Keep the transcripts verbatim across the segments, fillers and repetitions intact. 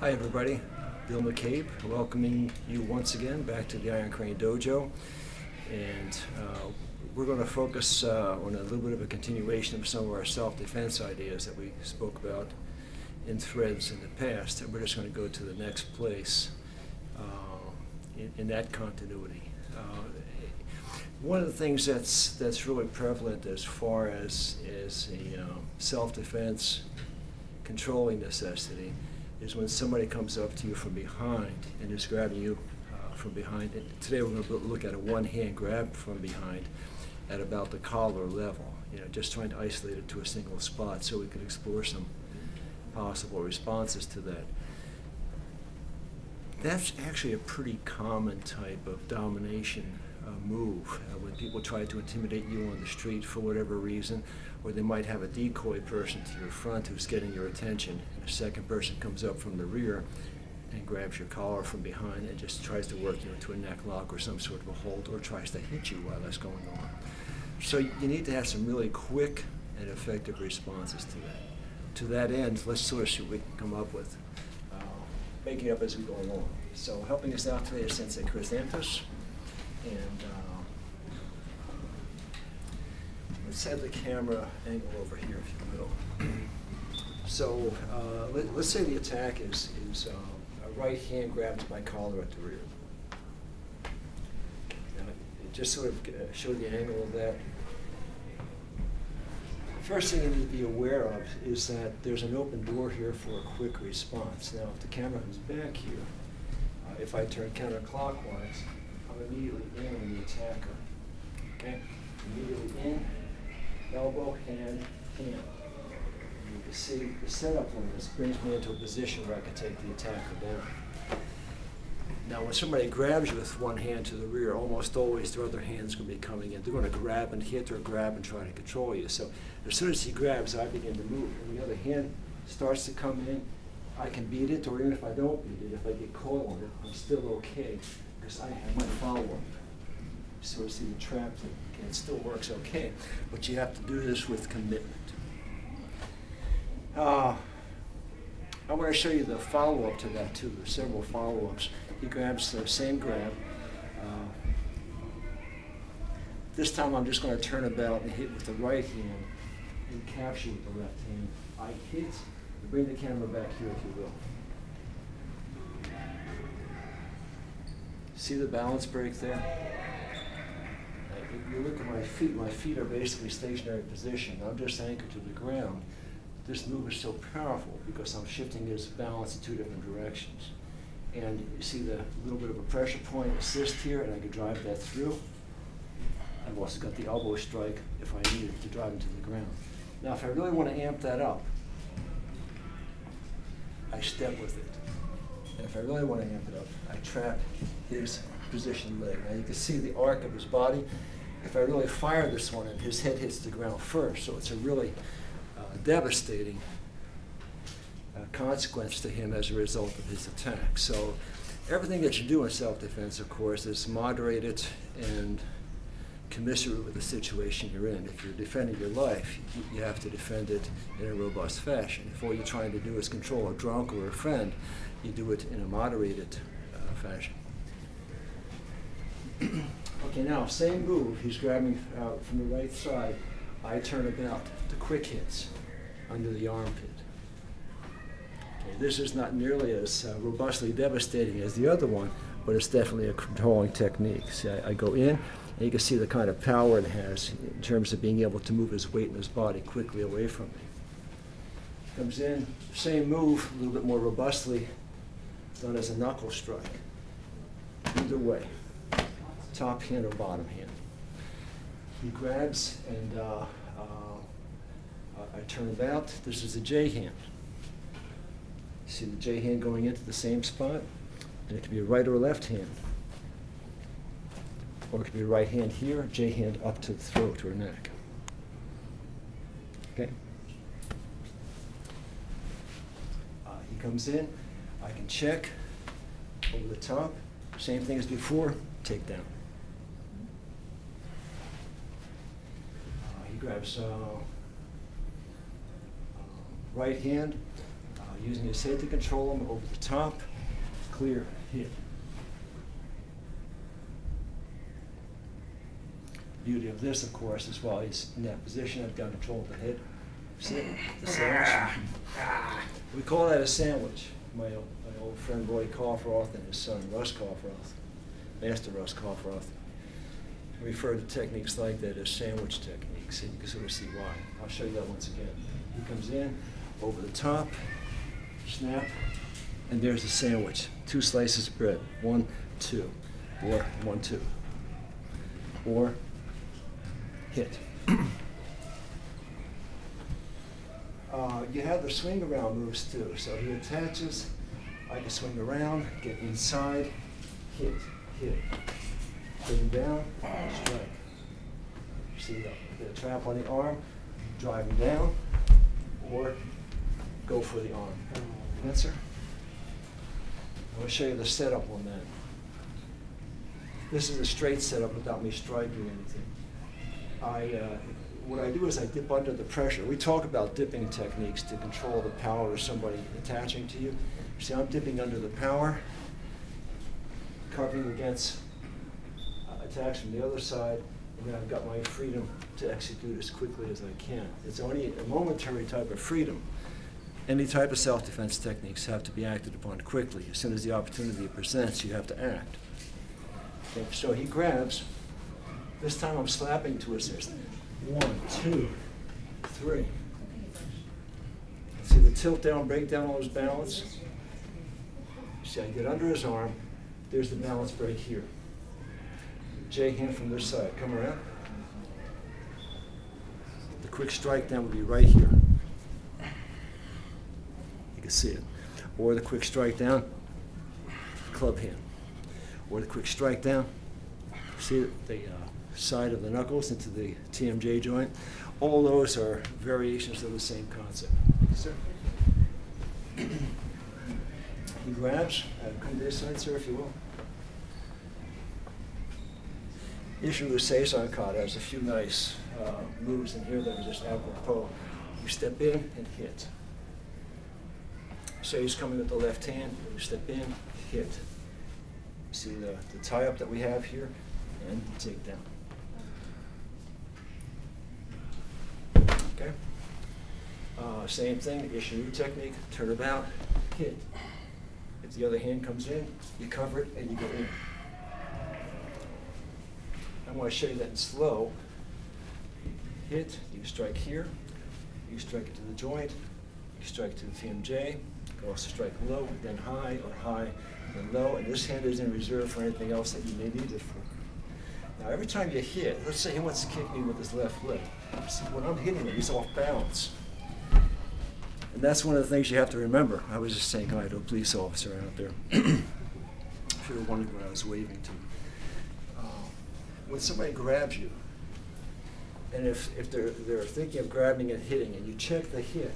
Hi everybody, Bill McCabe welcoming you once again back to the Iron Crane Dojo, and uh, we're going to focus uh, on a little bit of a continuation of some of our self-defense ideas that we spoke about in threads in the past, and we're just going to go to the next place uh, in, in that continuity. Uh, one of the things that's that's really prevalent as far as is a um, self-defense controlling necessity is when somebody comes up to you from behind and is grabbing you uh, from behind. And today we're going to look at a one-hand grab from behind at about the collar level, you know, just trying to isolate it to a single spot so we could explore some possible responses to that. That's actually a pretty common type of domination uh, move uh, when people try to intimidate you on the street for whatever reason, or they might have a decoy person to your front who's getting your attention, and a second person comes up from the rear and grabs your collar from behind and just tries to work you into a neck lock or some sort of a hold, or tries to hit you while that's going on. So you need to have some really quick and effective responses to that. To that end, let's sort of see what we can come up with, uh, making up as we go along. So helping us out today is Sensei Chrysanthus, and uh, let's have the camera angle over here, if you will. So uh, let, let's say the attack is, is uh, a right hand grabs my collar at the rear. And it just sort of show the angle of that. First thing you need to be aware of is that there's an open door here for a quick response. Now, if the camera comes back here, uh, if I turn counterclockwise, I'm immediately in on the attacker. Okay? Immediately in. Elbow, hand, hand. You can see the setup on this brings me into a position where I can take the attacker down. Now, when somebody grabs you with one hand to the rear, almost always their other hand's going to be coming in. They're going to grab and hit or grab and try to control you. So as soon as he grabs, I begin to move. And the other hand starts to come in. I can beat it, or even if I don't beat it, if I get caught on it, I'm still okay because I have my follow-up. So it's the trap that it still works okay, but you have to do this with commitment. Uh, I want to show you the follow-up to that too. There's several follow-ups. He grabs the same grab. Uh, this time I'm just going to turn about and hit with the right hand and capture with the left hand. I hit, bring the camera back here if you will. See the balance break there? If you look at my feet, my feet are basically stationary position. I'm just anchored to the ground. This move is so powerful because I'm shifting his balance in two different directions. And you see the little bit of a pressure point assist here, and I can drive that through. I've also got the elbow strike if I need it to drive him to the ground. Now, if I really want to amp that up, I step with it. And if I really want to amp it up, I trap his position leg. Now, you can see the arc of his body. If I really fire this one, and his head hits the ground first, so it's a really uh, devastating uh, consequence to him as a result of his attack. So everything that you do in self-defense, of course, is moderate it and commiserate with the situation you're in. If you're defending your life, you have to defend it in a robust fashion. If all you're trying to do is control a drunk or a friend, you do it in a moderated uh, fashion. Okay, now, same move. He's grabbing uh, from the right side. I turn about. The quick hits under the armpit. Okay, this is not nearly as uh, robustly devastating as the other one, but it's definitely a controlling technique. See, I, I go in, and you can see the kind of power it has in terms of being able to move his weight and his body quickly away from me. Comes in, same move, a little bit more robustly, done as a knuckle strike. Either way. Top hand or bottom hand. He grabs and uh, uh, I turn about. This is the J hand. See the J hand going into the same spot? And it could be a right or a left hand. Or it could be a right hand here, J hand up to the throat or neck. Okay? Uh, he comes in. I can check over the top. Same thing as before, take down. He grabs uh, uh, right hand, uh, using his head to control him over the top. Clear hit. The beauty of this, of course, is while he's in that position, I've got control of the head. Sit, the sandwich. We call that a sandwich. My, my old friend Roy Kofroth and his son Russ Kofroth, Master Russ Kofroth, refer to techniques like that as sandwich techniques, and you can sort of see why. I'll show you that once again. He comes in, over the top, snap, and there's a sandwich. Two slices of bread. One, two, or one, two. Or hit. uh, you have the swing around moves too. So he attaches, I can swing around, get inside, hit, hit. Bring him down, strike. You see the, the trap on the arm, drive him down, or go for the arm. Answer? I'm going to show you the setup on that. This is a straight setup without me striking anything. I, uh, what I do is I dip under the pressure. We talk about dipping techniques to control the power of somebody attaching to you. See, I'm dipping under the power, covering against uh, attacks from the other side, and then I've got my freedom to execute as quickly as I can. It's only a momentary type of freedom. Any type of self-defense techniques have to be acted upon quickly. As soon as the opportunity presents, you have to act. Okay, so he grabs. This time I'm slapping to assist. One, two, three. See the tilt down, break down on his balance? See, I get under his arm. There's the balance break here. J hand from this side. Come around. The quick strike down would be right here. You can see it. Or the quick strike down, club hand. Or the quick strike down, see the uh, side of the knuckles into the T M J joint. All those are variations of the same concept. Sir? He grabs. Uh, come to this side, sir, if you will. Issue with Seisan Kata. There's a few nice uh, moves in here that are just apropos. You step in and hit. Say he's coming with the left hand. You step in, hit. See the, the tie-up that we have here? And take down. Okay. Uh, same thing, issue technique, turn about, hit. If the other hand comes in, you cover it and you go in. I want to show you that in slow. Hit, you strike here, you strike it to the joint, you strike to the T M J, you can also strike low, then high, or high, then low, and this hand is in reserve for anything else that you may need it for. Now, every time you hit, let's say he wants to kick me with his left leg. See, when I'm hitting him, he's off balance. And that's one of the things you have to remember. I was just saying hi to a police officer out there. Should have wondered what I was waving to. Uh, when somebody grabs you, and if, if they're, they're thinking of grabbing and hitting, and you check the hit,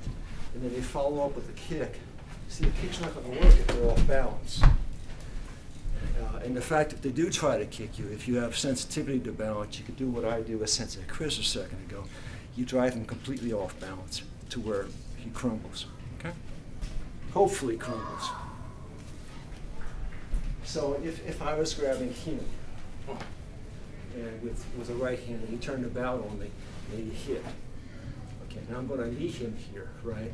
and then they follow up with a kick, see, the kick's not going to work if they're off balance. Uh, and the fact if they do try to kick you, if you have sensitivity to balance, you can do what I do with Sensei Chris a second ago. You drive him completely off balance to where he crumbles. Okay? Hopefully crumbles. So if, if I was grabbing him and with, with a right hand and he turned about on me and he hit. Okay, now I'm going to knee him here, right?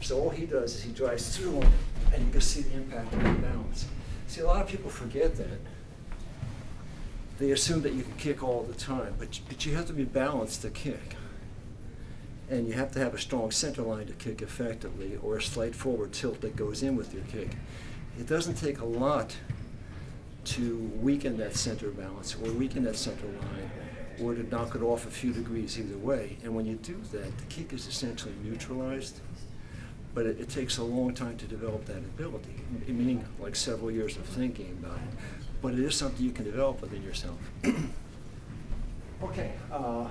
So all he does is he drives through him and you can see the impact on the balance. See, a lot of people forget that. They assume that you can kick all the time, but, but you have to be balanced to kick. And you have to have a strong center line to kick effectively, or a slight forward tilt that goes in with your kick. It doesn't take a lot to weaken that center balance, or weaken that center line, or to knock it off a few degrees either way. And when you do that, the kick is essentially neutralized. But it, it takes a long time to develop that ability, meaning like several years of thinking about it. But it is something you can develop within yourself. Okay, uh, uh,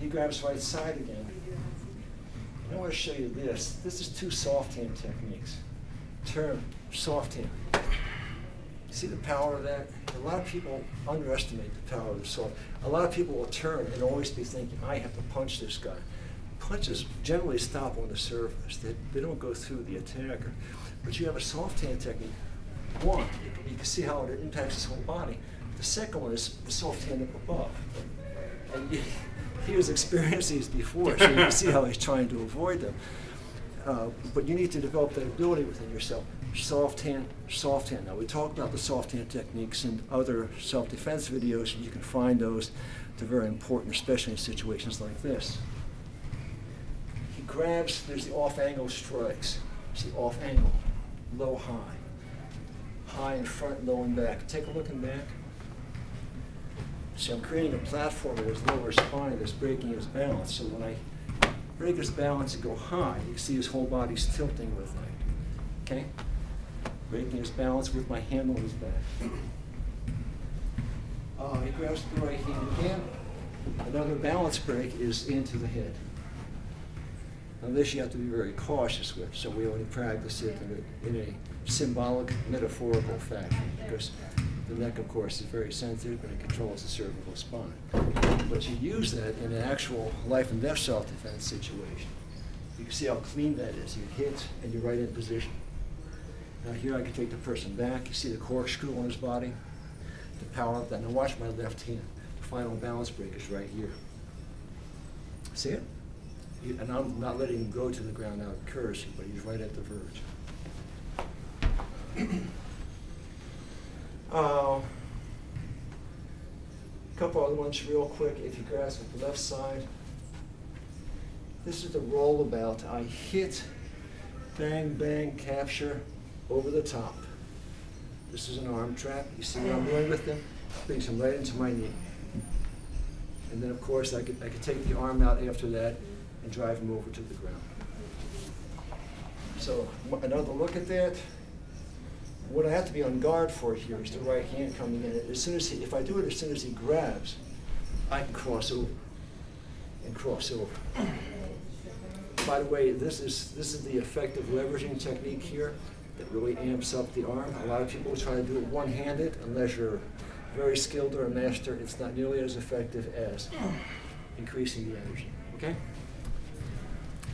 he grabs right side again. And I want to show you this. This is two soft hand techniques. Turn, soft hand. You see the power of that? A lot of people underestimate the power of the soft. A lot of people will turn and always be thinking, I have to punch this guy. punches generally stop on the surface. They, they don't go through the attacker. But you have a soft hand technique. One, you can see how it impacts his whole body. The second one is the soft hand up above. And you, he was experiencing these before, so you can see how he's trying to avoid them. Uh, but you need to develop that ability within yourself. Soft hand, soft hand. Now, we talked about the soft hand techniques in other self-defense videos. You can find those. They're very important, especially in situations like this. He grabs, there's the off-angle strikes. See, off-angle, low-high. High in front, low and back. Take a look and back. See, I'm creating a platform with his lower spine that's breaking his balance. So when I break his balance and go high, you can see his whole body's tilting with me. Okay? Breaking his balance with my hand on his back. Uh, he grabs the right hand again. Another balance break is into the head. Now this you have to be very cautious with, so we only practice it in a, in a symbolic, metaphorical fashion, because the neck, of course, is very sensitive and it controls the cervical spine. But you use that in an actual life and death self-defense situation. You can see how clean that is. You hit and you're right in position. Now here I can take the person back. You see the corkscrew on his body, the power up that. Now watch my left hand. The final balance break is right here. See it? And I'm not letting him go to the ground now, it occurs, but he's right at the verge. uh, a couple other ones real quick. If you grasp at the left side, this is the rollabout. I hit, bang, bang, capture, over the top. This is an arm trap. You see what I'm doing with them? Brings him right into my knee. And then, of course, I could, I could take the arm out after that and drive him over to the ground. So another look at that. What I have to be on guard for here is the right hand coming in. As soon as he, if I do it as soon as he grabs, I can cross over and cross over. By the way, this is, this is the effective leveraging technique here that really amps up the arm. A lot of people try to do it one-handed. Unless you're very skilled or a master, it's not nearly as effective as increasing the energy, okay?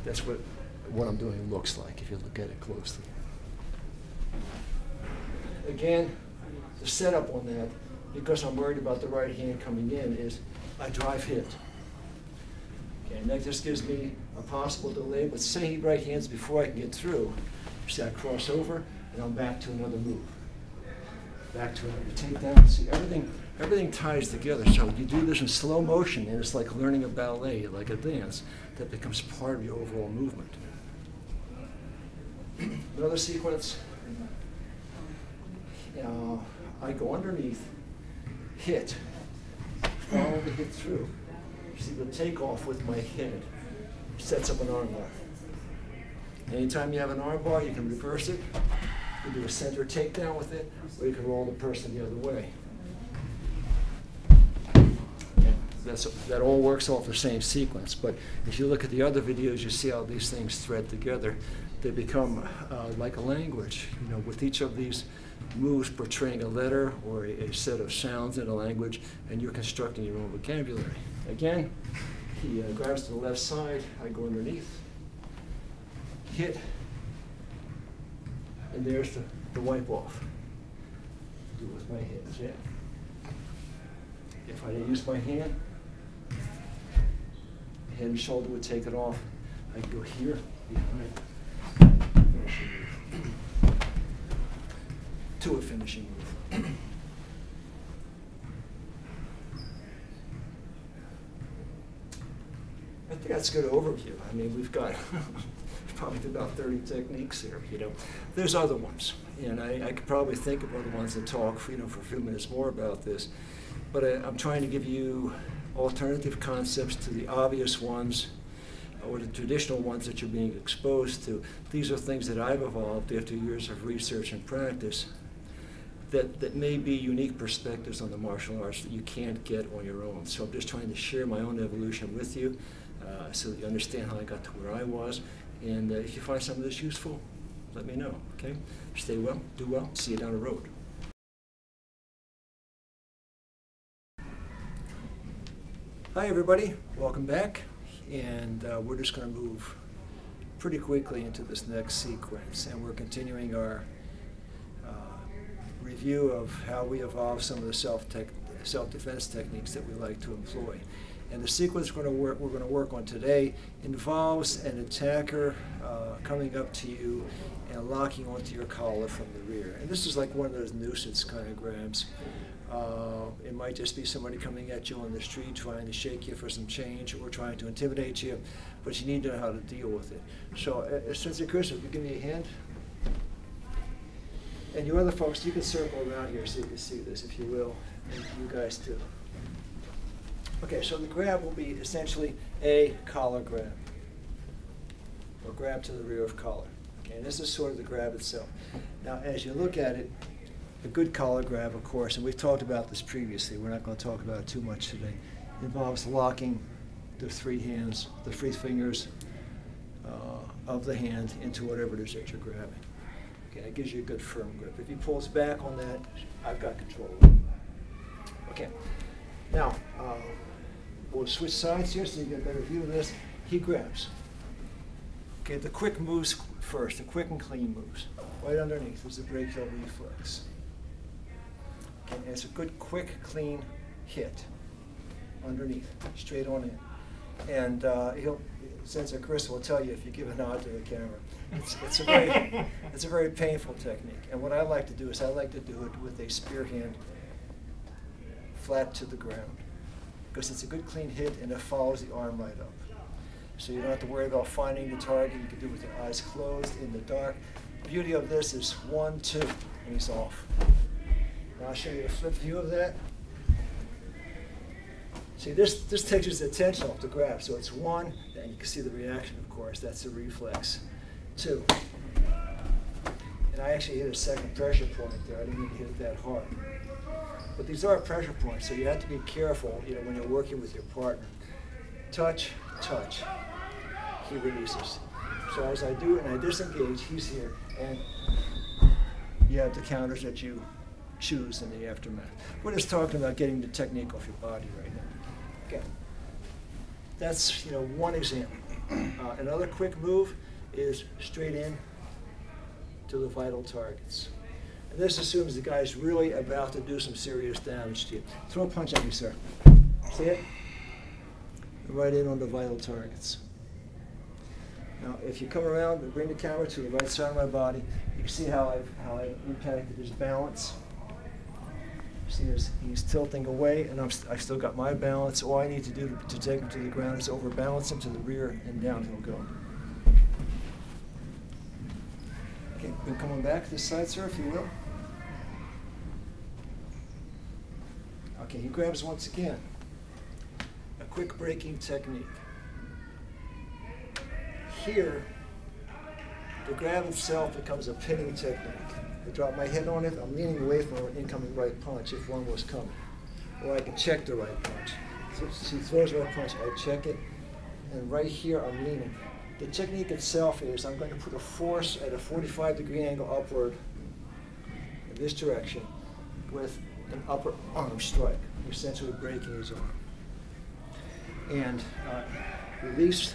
That's what, what I'm doing looks like, if you look at it closely. Again, the setup on that, because I'm worried about the right hand coming in, is I drive hit. Okay, and that just gives me a possible delay, but say he right hands before I can get through. See, I cross over, and I'm back to another move. Back to another takedown. See, everything, everything ties together. So you do this in slow motion, and it's like learning a ballet, like a dance, that becomes part of your overall movement. Another sequence, uh, I go underneath, hit, follow the hit through. See, the takeoff with my head sets up an arm bar. Anytime you have an arm bar, you can reverse it, you can do a center takedown with it, or you can roll the person the other way. That's, that all works off the same sequence, but if you look at the other videos, you see how these things thread together. They become uh, like a language, you know, with each of these moves portraying a letter or a, a set of sounds in a language, and you're constructing your own vocabulary. Again, he uh, grabs to the left side, I go underneath, hit, and there's the, the wipe off. Do it with my hands, yeah. If I didn't use my hand, head and shoulder would take it off. I can go here, behind. To a finishing move. I think that's a good overview. I mean, we've got probably about thirty techniques here. You know, there's other ones, and I, I could probably think of other ones and talk, for, you know, for a few minutes more about this. But I, I'm trying to give you alternative concepts to the obvious ones or the traditional ones that you're being exposed to. These are things that I've evolved after years of research and practice that, that may be unique perspectives on the martial arts that you can't get on your own. So I'm just trying to share my own evolution with you uh, so that you understand how I got to where I was. And uh, if you find some of this useful, let me know, okay? Stay well, do well, see you down the road. Hi everybody, welcome back. and uh, we're just going to move pretty quickly into this next sequence, and we're continuing our uh, review of how we evolve some of the self-tech, self-defense techniques that we like to employ. And the sequence we're going to work, we're going to work on today involves an attacker uh, coming up to you and locking onto your collar from the rear. And this is like one of those nuisance kind of grabs. Uh, it might just be somebody coming at you on the street trying to shake you for some change or trying to intimidate you, but you need to know how to deal with it. So, uh, Sensei Chris, if you give me a hand. And you other folks, you can circle around here so you can see this, if you will, and you guys too. Okay, so the grab will be essentially a collar grab, or grab to the rear of collar. Okay, and this is sort of the grab itself. Now, as you look at it, a good collar grab, of course, and we've talked about this previously, we're not going to talk about it too much today, it involves locking the three hands, the three fingers uh, of the hand into whatever it is that you're grabbing. Okay, it gives you a good firm grip. If he pulls back on that, I've got control of it. Okay, now, uh, we'll switch sides here so you get a better view of this. He grabs. Okay, the quick moves first, the quick and clean moves. Right underneath is the break heel reflex. And it's a good, quick, clean hit underneath, straight on in. And uh, he'll, Sensei Chris will tell you if you give a nod to the camera. It's, it's, a very, it's a very painful technique. And what I like to do is I like to do it with a spear hand flat to the ground, because it's a good, clean hit and it follows the arm right up. So you don't have to worry about finding the target. You can do it with your eyes closed in the dark. The beauty of this is one, two, and he's off. Now I'll show you a flip view of that. See, this, this takes his attention off the grab. So it's one, and you can see the reaction, of course. That's the reflex. Two. And I actually hit a second pressure point there. I didn't mean to hit it that hard. But these are pressure points, so you have to be careful, you know, when you're working with your partner. Touch, touch. He releases. So as I do and I disengage, he's here. And you have the counters that you choose in the aftermath. We're just talking about getting the technique off your body right now. Okay. That's, you know, one example. Uh, another quick move is straight in to the vital targets. And this assumes the guy's really about to do some serious damage to you. Throw a punch at me, sir. See it? Right in on the vital targets. Now, if you come around and bring the camera to the right side of my body, you can see how I've, how I've impacted his balance. See, his, he's tilting away, and I'm st I've still got my balance. All I need to do to, to take him to the ground is overbalance him to the rear, and down he'll go. Okay, been coming back to this side, sir, if you will. Okay, he grabs once again. A quick breaking technique. Here, the grab itself becomes a pinning technique. I drop my head on it, I'm leaning away from an incoming right punch if one was coming. Or I can check the right punch. So she throws the right punch, I check it, and right here I'm leaning. The technique itself is I'm going to put a force at a forty-five degree angle upward in this direction with an upper arm strike, essentially breaking his arm. And uh, release,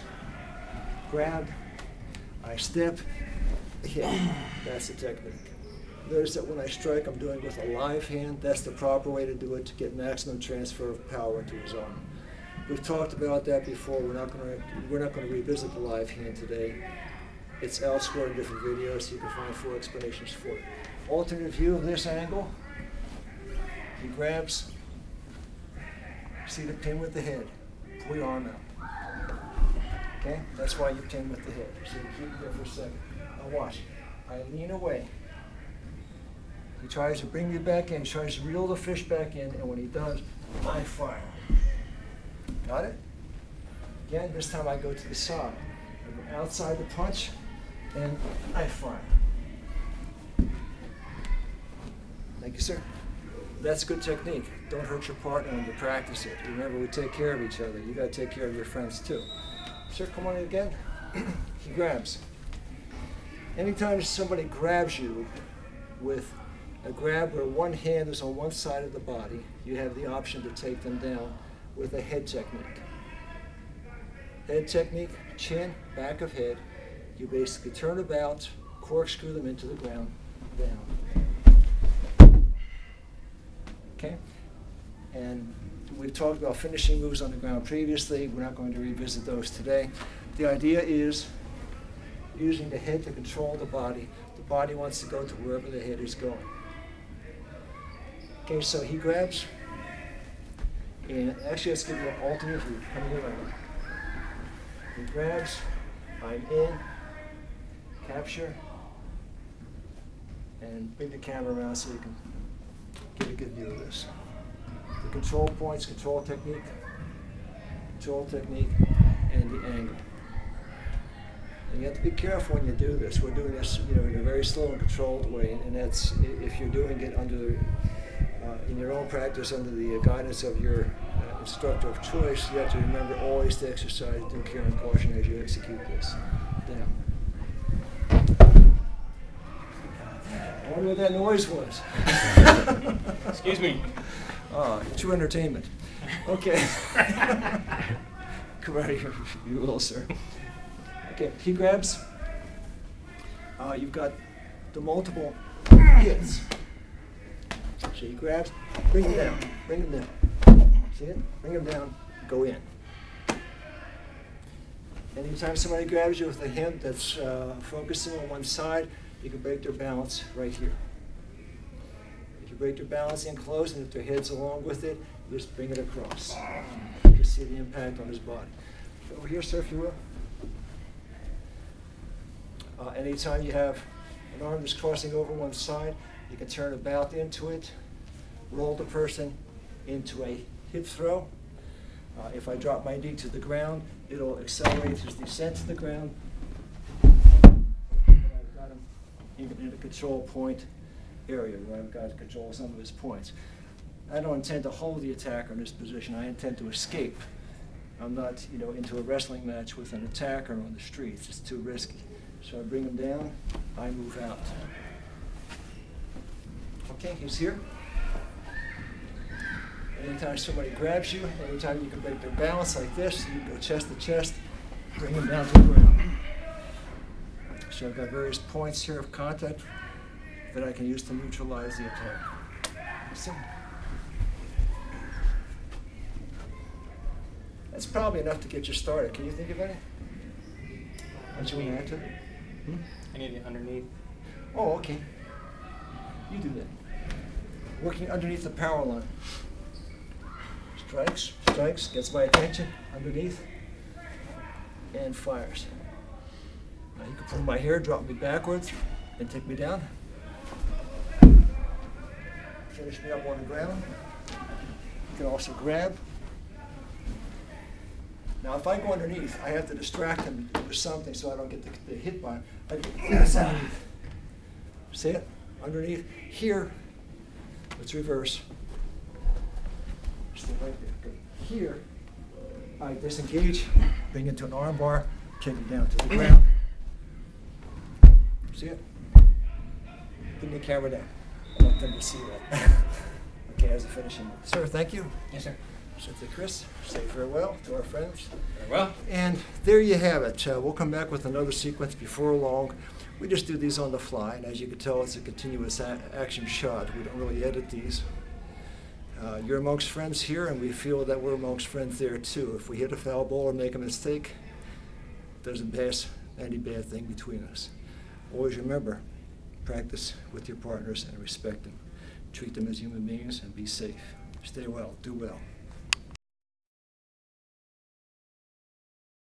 grab, I step, hit. That's the technique. Notice that when I strike, I'm doing it with a live hand. That's the proper way to do it to get maximum transfer of power into his arm. We've talked about that before. We're not going to we're not going to revisit the live hand today. It's elsewhere in different videos, so you can find full explanations for it. Alternate view of this angle. He grabs. See the pin with the head. Pull your arm out. Okay, that's why you pin with the head. So you keep it there for a second. Now watch. I lean away. He tries to bring me back in. He tries to reel the fish back in, and when he does, I fire. Got it? Again, this time I go to the side. I go outside the punch, and I fire. Thank you, sir. That's good technique. Don't hurt your partner when you practice it. Remember, we take care of each other. You got to take care of your friends, too. Sir, come on in again. He grabs. Anytime somebody grabs you with a grab where one hand is on one side of the body, you have the option to take them down with a head technique. Head technique, chin, back of head. You basically turn about, corkscrew them into the ground, down. Okay? And we've talked about finishing moves on the ground previously. We're not going to revisit those today. The idea is using the head to control the body. The body wants to go to wherever the head is going. Okay, so he grabs, and actually let's give you an alternate view, coming around. He grabs, I'm in, capture, and bring the camera around so you can get a good view of this. The control points, control technique, control technique, and the angle. And you have to be careful when you do this. We're doing this, you know, in a very slow and controlled way, and that's if you're doing it under, uh, in your own practice, under the guidance of your uh, instructor of choice. You have to remember always to exercise due care and caution as you execute this. Down. I wonder what that noise was. Excuse me. Ah, true entertainment. Okay. Come out of here, you will, sir. Okay, he grabs. Uh, you've got the multiple hits. So he grabs, bring him down, bring him down. See it? Bring him down, go in. Anytime somebody grabs you with a hand that's uh, focusing on one side, you can break their balance right here. If you break their balance in close, and if their head's along with it, you just bring it across. You can see the impact on his body. Over here, sir, if you will. Uh, anytime you have an arm that's crossing over one side, you can turn about into it, roll the person into a hip throw. Uh, if I drop my knee to the ground, it'll accelerate his descent to the ground. And I've got him even in a control point area where I've got to control some of his points. I don't intend to hold the attacker in this position. I intend to escape. I'm not, you know, into a wrestling match with an attacker on the streets. It's too risky. So I bring him down, I move out. Okay, he's here. Anytime somebody grabs you, anytime you can break their balance like this, you go chest to chest, bring them down to the ground. So I've got various points here of contact that I can use to neutralize the attack. So that's probably enough to get you started. Can you think of any? Don't you want to add to it? Hmm? I need it underneath. Oh, okay. You do that. Working underneath the power line. Strikes, strikes, gets my attention, underneath, and fires. Now you can pull my hair, drop me backwards, and take me down. Finish me up on the ground. You can also grab. Now if I go underneath, I have to distract him with something so I don't get the, the hit by him. I get this underneath. See it? Underneath. Here, let's reverse. Stay right there. Here, I disengage, bring it to an arm bar, kick it down to the ground. See it? Bring the camera down. I want them to see that. Okay, as a finishing move. Sir, thank you. Yes, sir. Sensei Chris, say farewell to our friends. Farewell. And there you have it. Uh, we'll come back with another sequence before long. We just do these on the fly, and as you can tell, it's a continuous a action shot. We don't really edit these. Uh, you're amongst friends here, and we feel that we're amongst friends there too. If we hit a foul ball or make a mistake, doesn't pass any bad thing between us. Always remember, practice with your partners and respect them. Treat them as human beings and be safe. Stay well, do well.